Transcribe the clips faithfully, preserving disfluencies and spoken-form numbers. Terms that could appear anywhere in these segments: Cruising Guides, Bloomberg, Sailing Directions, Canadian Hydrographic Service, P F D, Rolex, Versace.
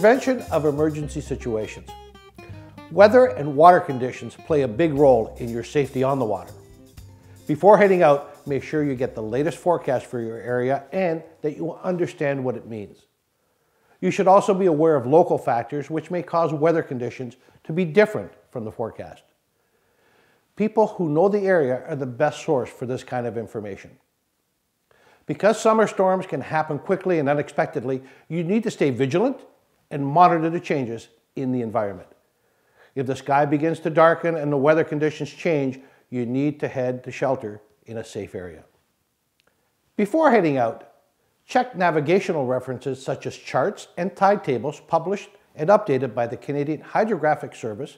Prevention of emergency situations. Weather and water conditions play a big role in your safety on the water. Before heading out, make sure you get the latest forecast for your area and that you understand what it means. You should also be aware of local factors which may cause weather conditions to be different from the forecast. People who know the area are the best source for this kind of information. Because summer storms can happen quickly and unexpectedly, you need to stay vigilant and monitor the changes in the environment. If the sky begins to darken and the weather conditions change, you need to head to shelter in a safe area. Before heading out, check navigational references such as charts and tide tables published and updated by the Canadian Hydrographic Service,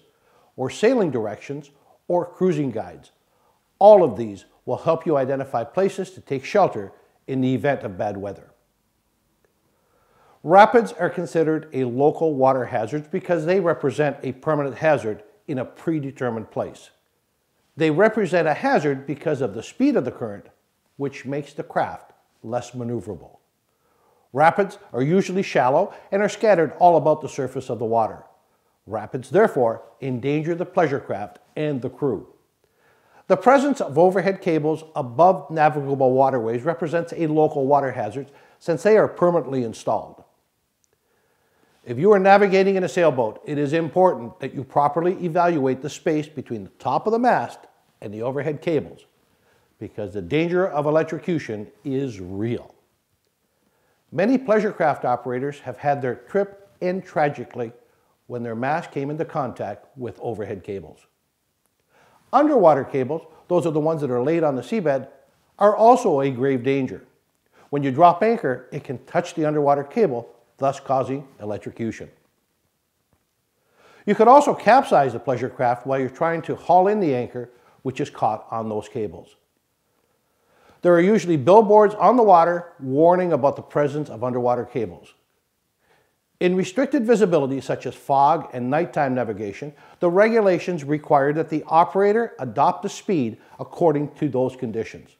or sailing directions, or cruising guides. All of these will help you identify places to take shelter in the event of bad weather. Rapids are considered a local water hazard because they represent a permanent hazard in a predetermined place. They represent a hazard because of the speed of the current, which makes the craft less maneuverable. Rapids are usually shallow and are scattered all about the surface of the water. Rapids, therefore, endanger the pleasure craft and the crew. The presence of overhead cables above navigable waterways represents a local water hazard since they are permanently installed. If you are navigating in a sailboat, it is important that you properly evaluate the space between the top of the mast and the overhead cables, because the danger of electrocution is real. Many pleasure craft operators have had their trip end tragically when their mast came into contact with overhead cables. Underwater cables, those are the ones that are laid on the seabed, are also a grave danger. When you drop anchor, it can touch the underwater cable, thus causing electrocution. You could also capsize the pleasure craft while you're trying to haul in the anchor, which is caught on those cables. There are usually billboards on the water warning about the presence of underwater cables. In restricted visibility, such as fog and nighttime navigation, the regulations require that the operator adopt the speed according to those conditions.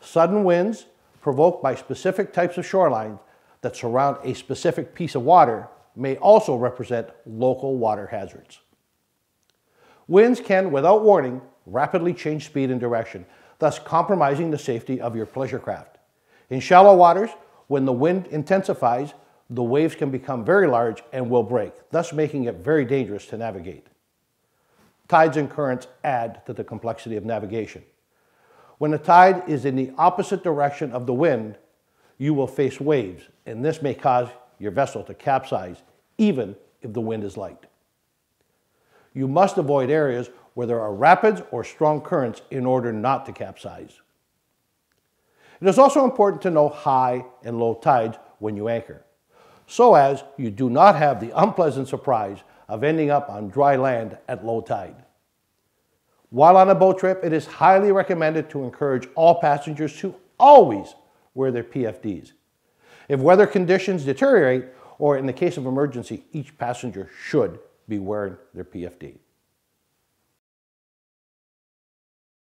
Sudden winds provoked by specific types of shorelines that surround a specific piece of water may also represent local water hazards. Winds can, without warning, rapidly change speed and direction, thus compromising the safety of your pleasure craft. In shallow waters, when the wind intensifies, the waves can become very large and will break, thus making it very dangerous to navigate. Tides and currents add to the complexity of navigation. When the tide is in the opposite direction of the wind, you will face waves, and this may cause your vessel to capsize, even if the wind is light. You must avoid areas where there are rapids or strong currents in order not to capsize. It is also important to know high and low tides when you anchor, so as you do not have the unpleasant surprise of ending up on dry land at low tide. While on a boat trip, it is highly recommended to encourage all passengers to always wear their P F Ds. If weather conditions deteriorate, or in the case of emergency, each passenger should be wearing their P F D.